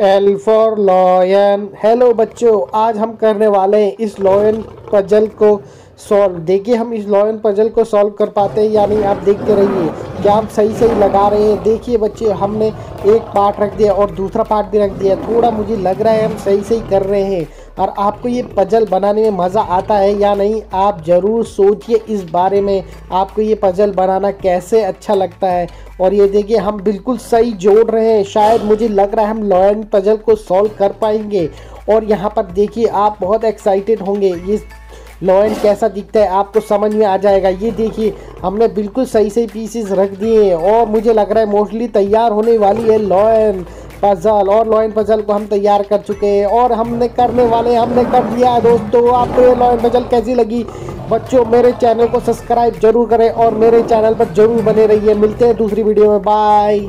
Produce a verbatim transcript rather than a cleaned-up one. L for lion। Hello बच्चों, आज हम करने वाले हैं इस लॉयन पजल को सॉल्व। देखिए हम इस लॉयन पजल को सॉल्व कर पाते हैं यानी आप देखते रहिए कि आप सही सही लगा रहे हैं। देखिए बच्चे, हमने एक पार्ट रख दिया और दूसरा पार्ट भी रख दिया। थोड़ा मुझे लग रहा है हम सही सही कर रहे हैं। और आपको ये पजल बनाने में मज़ा आता है या नहीं, आप ज़रूर सोचिए इस बारे में। आपको ये पजल बनाना कैसे अच्छा लगता है। और ये देखिए हम बिल्कुल सही जोड़ रहे हैं। शायद मुझे लग रहा है हम लॉयन पजल को सॉल्व कर पाएंगे। और यहाँ पर देखिए आप बहुत एक्साइटेड होंगे, ये लॉयन कैसा दिखता है आपको समझ में आ जाएगा। ये देखिए हमने बिल्कुल सही सही पीसेस रख दिए हैं और मुझे लग रहा है मोस्टली तैयार होने वाली है लॉयन पजल। और लॉयन पजल को हम तैयार कर चुके हैं और हमने करने वाले हमने कर दिया। दोस्तों आपको ये लॉयन पजल कैसी लगी? बच्चों मेरे चैनल को सब्सक्राइब जरूर करें और मेरे चैनल पर जरूर बने रहिए। मिलते हैं दूसरी वीडियो में, बाय।